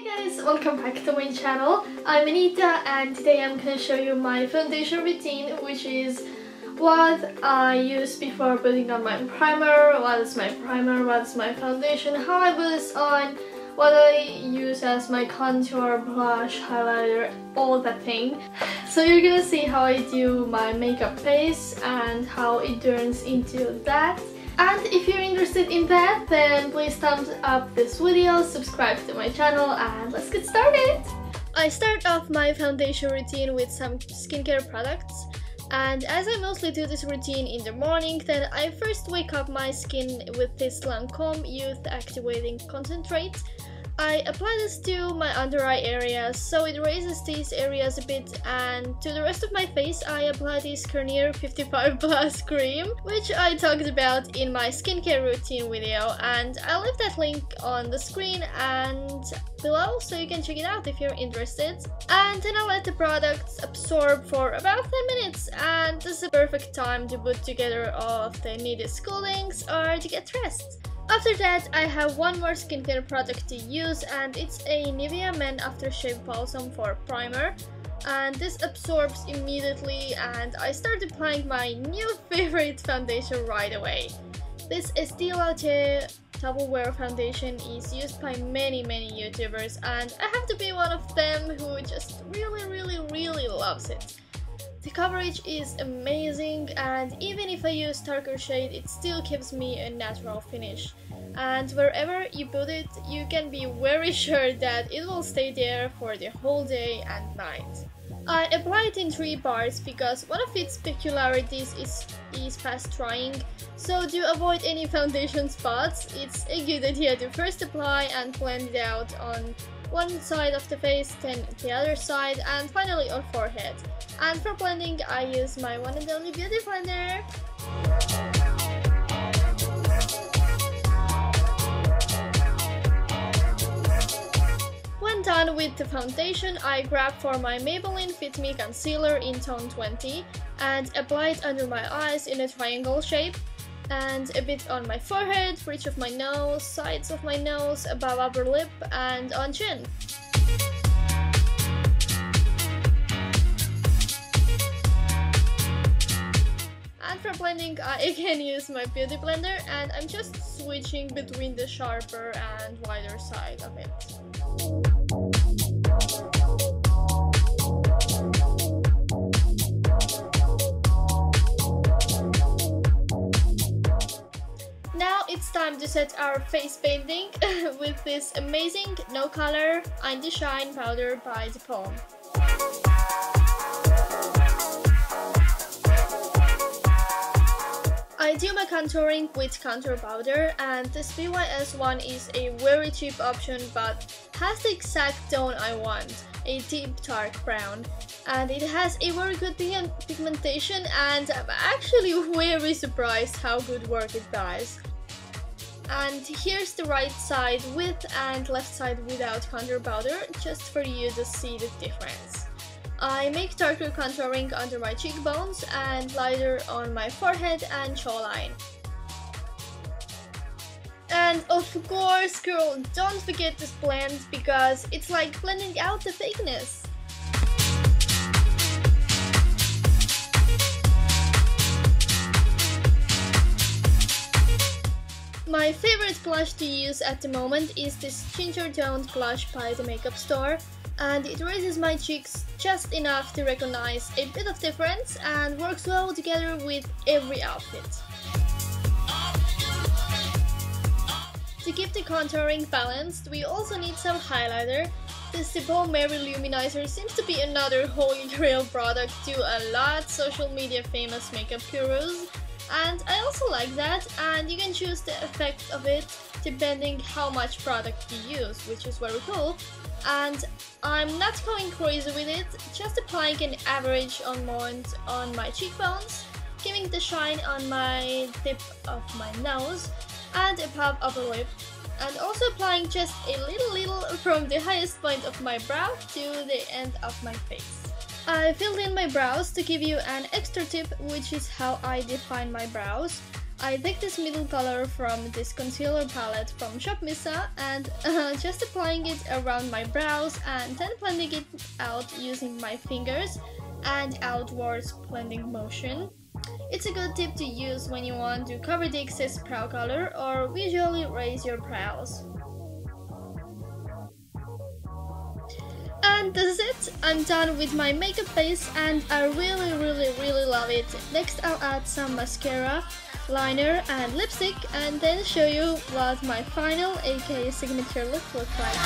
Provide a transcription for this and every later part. Hi guys, welcome back to my channel. I'm Anita and today I'm gonna show you my foundation routine, which is what I use before putting on my primer, what is my primer, what is my foundation, how I put this on, what I use as my contour, blush, highlighter, all that thing. So you're gonna see how I do my makeup face and how it turns into that. And if you're interested in that, then please thumbs up this video, subscribe to my channel, and let's get started! I start off my foundation routine with some skincare products. And as I mostly do this routine in the morning, then I first wake up my skin with this Lancome Youth Activating Concentrate. I apply this to my under eye areas, so it raises these areas a bit, and to the rest of my face I apply this Garnier 55+ cream, which I talked about in my skincare routine video, and I'll leave that link on the screen and below so you can check it out if you're interested. And then I let the products absorb for about 10 minutes, and this is a perfect time to put together all of the needed coolings or to get dressed. After that, I have one more skincare product to use, and it's a Nivea Men Aftershave Balsam for Primer. And this absorbs immediately, and I start applying my new favorite foundation right away. This Estee Lauder Double Wear foundation is used by many YouTubers, and I have to be one of them who just really loves it. The coverage is amazing, and even if I use darker shade, it still gives me a natural finish. And wherever you put it, you can be very sure that it will stay there for the whole day and night. I applied in 3 bars because one of its peculiarities is fast drying, so to avoid any foundation spots, it's a good idea to first apply and blend it out on one side of the face, then the other side, and finally on forehead. And for blending, I use my one and only BeautyBlender. When done with the foundation, I grab for my Maybelline Fit Me Concealer in tone 20 and apply it under my eyes in a triangle shape, and a bit on my forehead, bridge of my nose, sides of my nose, above upper lip, and on chin. And for blending, I again use my BeautyBlender, and I'm just switching between the sharper and wider side of it. Now it's time to set our face painting with this amazing no color anti-shine powder by The Balm. I do my contouring with contour powder, and this BYS1 is a very cheap option but has the exact tone I want, a deep dark brown. And it has a very good pigmentation, and I'm actually very surprised how good work it does. And here's the right side with and left side without contour powder, just for you to see the difference. I make darker contouring under my cheekbones and lighter on my forehead and jawline. And of course, girl, don't forget this blend because it's like blending out the thickness. My favorite blush to use at the moment is this Ginger Toned blush by the Makeup Store, and it raises my cheeks just enough to recognize a bit of difference and works well together with every outfit. To keep the contouring balanced, we also need some highlighter. This DeBo Mary Luminizer seems to be another holy grail product to a lot of social media famous makeup gurus. And I also like that, and you can choose the effect of it depending how much product you use, which is very cool. And I'm not going crazy with it, just applying an average amount on my cheekbones, giving the shine on my tip of my nose and above upper lip, and also applying just a little from the highest point of my brow to the end of my face. I filled in my brows to give you an extra tip, which is how I define my brows. I picked this middle color from this concealer palette from ShopMissa and just applying it around my brows and then blending it out using my fingers and outwards blending motion. It's a good tip to use when you want to cover the excess brow color or visually raise your brows. And that's it! I'm done with my makeup base and I really love it. Next I'll add some mascara, liner and lipstick and then show you what my final aka signature look looks like.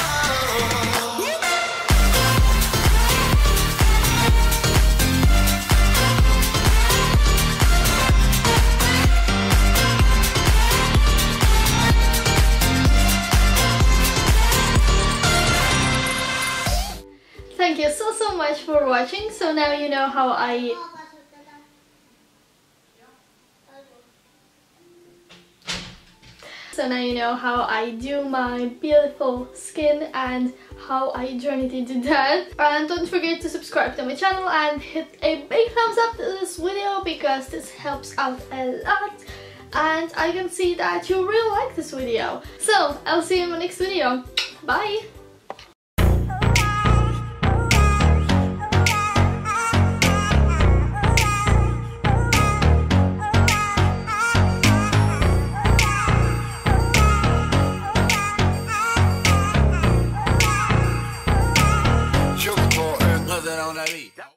Thank you so much for watching. So now you know how I do my beautiful skin and how I journeyed into that. And don't forget to subscribe to my channel and hit a big thumbs up to this video because this helps out a lot and I can see that you really like this video. So I'll see you in my next video. Bye!